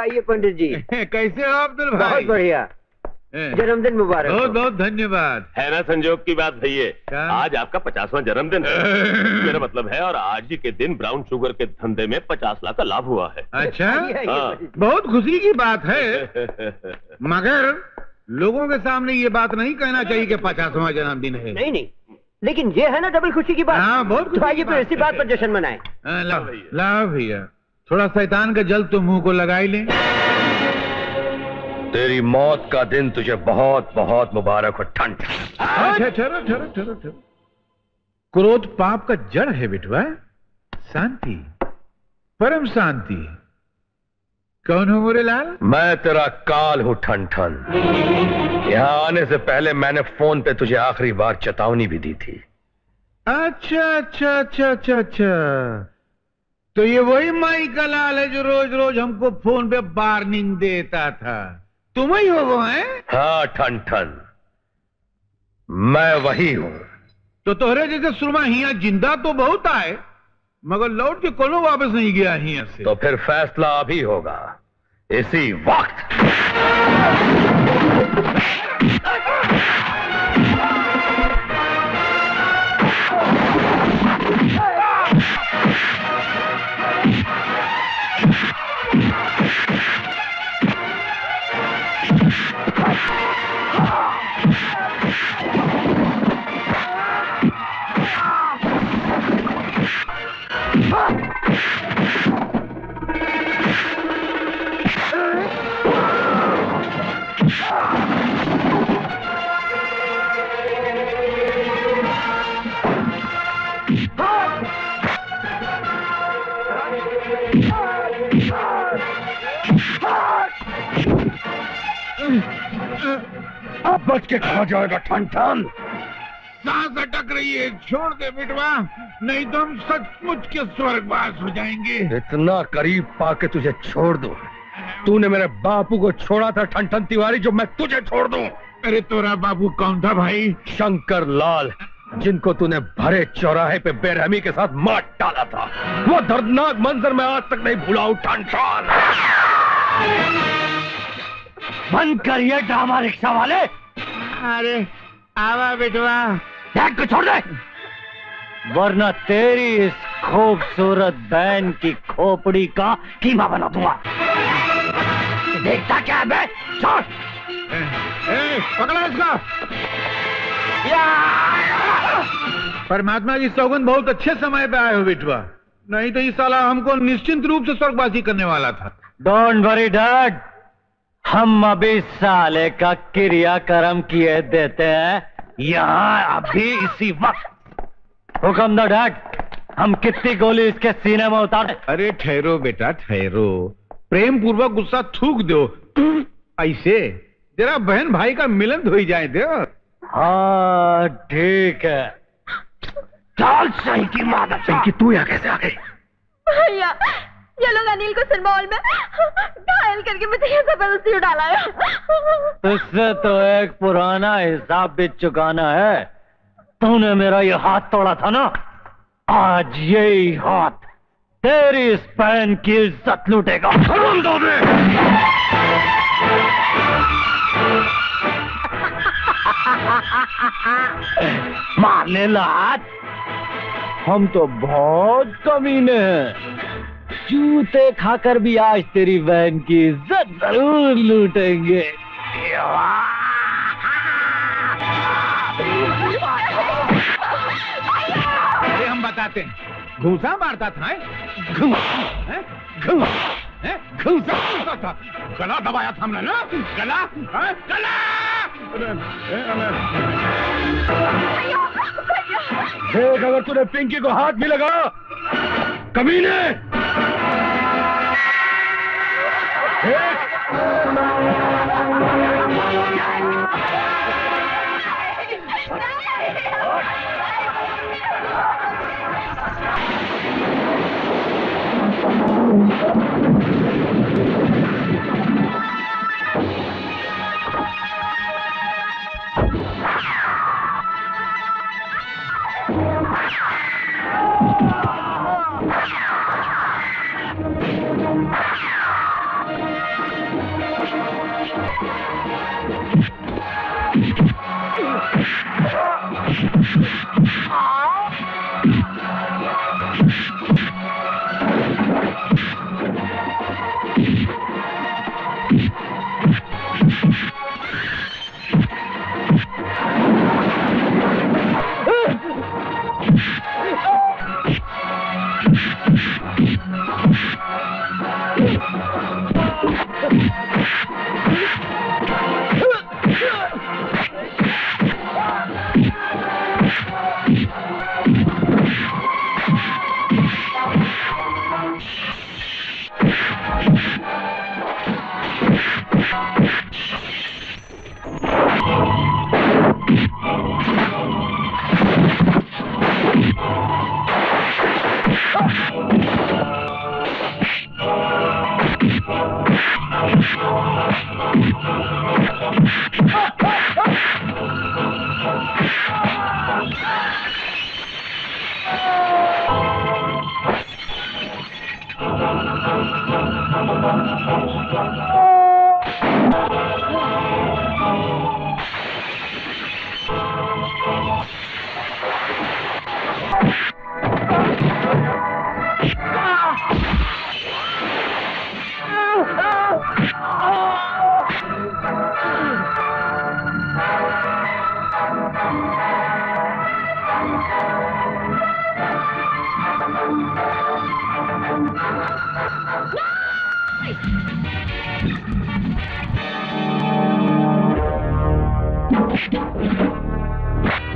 आइए पंडित जी, कैसे हो अब्दुल भाई? बहुत बढ़िया, जन्मदिन मुबारक। बहुत बहुत धन्यवाद। है ना संजोग की बात भैया, आज आपका 50वां जन्मदिन है। मेरा मतलब है, और आज ही के दिन ब्राउन शुगर के धंधे में 50 लाख का लाभ हुआ है। अच्छा, बहुत खुशी की बात है, मगर लोगों के सामने ये बात नहीं कहना चाहिए कि 50वां जन्मदिन है। नहीं नहीं, लेकिन ये है ना डबल खुशी की बात। हाँ बहुत। आइए फिर इसी बात पर जश्न मनाए। लाओ भैया, थोड़ा शैतान का जल तो मुंह को लगा ही ले। तेरी मौत का दिन तुझे बहुत बहुत मुबारक हो। ठंड ठहरो, क्रोध पाप का जड़ है बिटवा। शांति, परम शांति। कौन हो मोरे लाल? मैं तेरा काल हूँ ठन ठन। यहाँ आने से पहले मैंने फोन पे तुझे आखिरी बार चेतावनी भी दी थी। अच्छा अच्छा अच्छा अच्छा अच्छा, तो ये वही माई का लाल है जो रोज रोज हमको फोन पे वार्निंग देता था। तुम ही हो वो? है हाँ ठन ठन, मैं वही हूँ। तो तोहरे जैसे सुरमा हिया जिंदा तो बहुत आए, मगर लौट के कोनो वापस नहीं गया हिया से। तो फिर फैसला अभी होगा, इसी वक्त। बच के खा जाएगा ठन ठन। सांस अटक रही है, छोड़ दे बिटवा, नहीं तो हम सचमुच के स्वर्गवास हो जाएंगे। इतना करीब पाके तुझे छोड़ दो। तूने मेरे बापू को छोड़ा था ठन ठन तिवारी, जो मैं तुझे छोड़ दूं? अरे तोरा बापू कौन था भाई? शंकर लाल, जिनको तूने भरे चौराहे पे बेरहमी के साथ मार डाला था। वो दर्दनाक मंजर मैं आज तक नहीं भूला हूँ ठन ठन। बंद करिए ड्रामा रिक्शा वाले। अरे आवा बिटवा, बैग को छोड़ दे, वरना तेरी इस खूबसूरत बहन की खोपड़ी का कीमा बना दूंगा। देखता क्या है बे? छोड़। पकड़ा इसका। परमात्मा की सौगंध, बहुत अच्छे समय पे आए हो बिटवा, नहीं तो इस साला हमको निश्चिंत रूप से स्वर्गवासी करने वाला था। डोंट वरी डैड, हम अभी साले का क्रियाक्रम किए देते हैं। यहाँ अभी इसी वक्त हुक्म दो डैड, हम कितनी गोली इसके सीने में उतार। अरे ठहरो बेटा ठहरो, प्रेम पूर्वक गुस्सा थूक दो। ऐसे तेरा बहन भाई का मिलन हो जाए दे। हाँ ठीक है। चाल सही की माता सही की तू यहाँ कैसे आ गई? भैया ये लोग अनिल को सिनेमा हॉल में घायल करके मुझे ये जबरदस्ती उड़ाला है। तुझसे तो एक पुराना हिसाब भी चुकाना है। तूने मेरा ये हाथ तोड़ा था ना, आज यही हाथ तेरी इस बहन की इज्जत लूटेगा। मारने लाज हम तो बहुत कमीने हैं। जूते खाकर भी आज तेरी बहन की इज्जत जरूर लूटेंगे। हम बताते हैं घूसा मारता था, घूसा मारता था, गला दबाया था हमने ना, गला गला। देख अगर तूने पिंकी को हाथ भी लगा कमीने।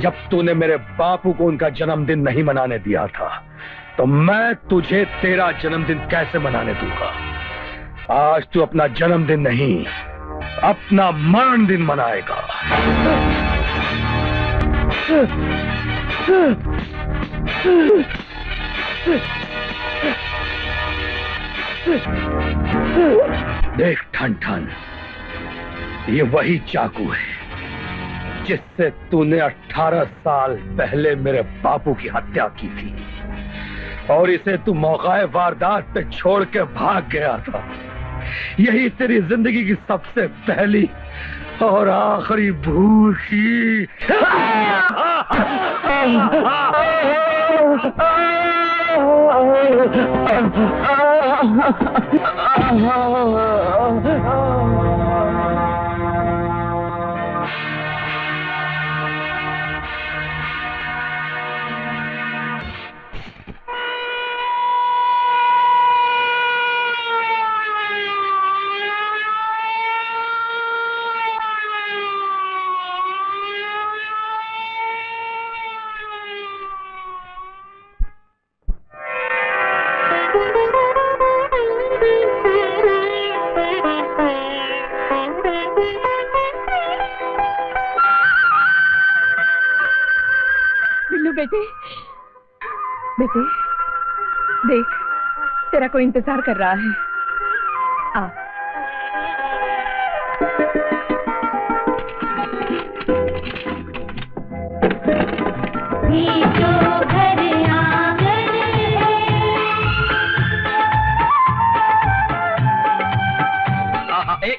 जब तूने मेरे बापू को उनका जन्मदिन नहीं मनाने दिया था तो मैं तुझे तेरा जन्मदिन कैसे मनाने दूंगा। आज तू अपना जन्मदिन नहीं अपना मरण दिन मनाएगा। देख ठन ठन, ये वही चाकू है जिससे तूने 18 साल पहले मेरे बापू की हत्या की थी और इसे तू मौकाए वारदात पे छोड़ के भाग गया था। यही तेरी जिंदगी की सबसे पहली और आखिरी भूल थी। बेटे बेटे देख, तेरा कोई इंतजार कर रहा है। आ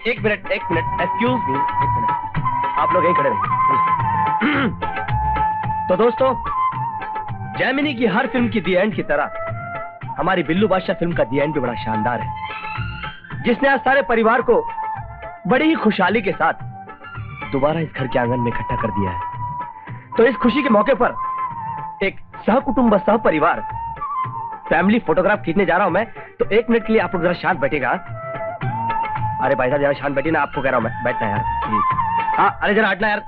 एक मिनट, एक्सक्यूज मी, एक मिनट, आप लोग यहीं खड़े रहिए। तो दोस्तों, जैमिनी की हर फिल्म की दी एंड की तरह हमारी बिल्लू बादशाह फिल्म का दी एंड भी बड़ा शानदार है, जिसने आज सारे परिवार को बड़ी ही खुशहाली के साथ दोबारा इस घर के आंगन में इकट्ठा कर दिया है। तो इस खुशी के मौके पर एक सहकुटुंब सह परिवार फैमिली फोटोग्राफ खींचने जा रहा हूं मैं। तो एक मिनट के लिए आप लोग जरा शांत बैठेगा। अरे भाई साहब जरा शांत बैठिए ना, आपको कह रहा हूँ, बैठना यार प्लीज। हाँ, अरे जरा हटना यार,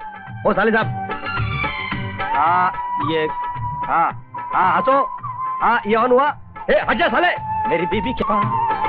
ओ साले साहब। हाँ ये हाँ हाँ हंसो, हाँ ये ऑन हुआ। ए हट जा साले, मेरी बीबी के पास।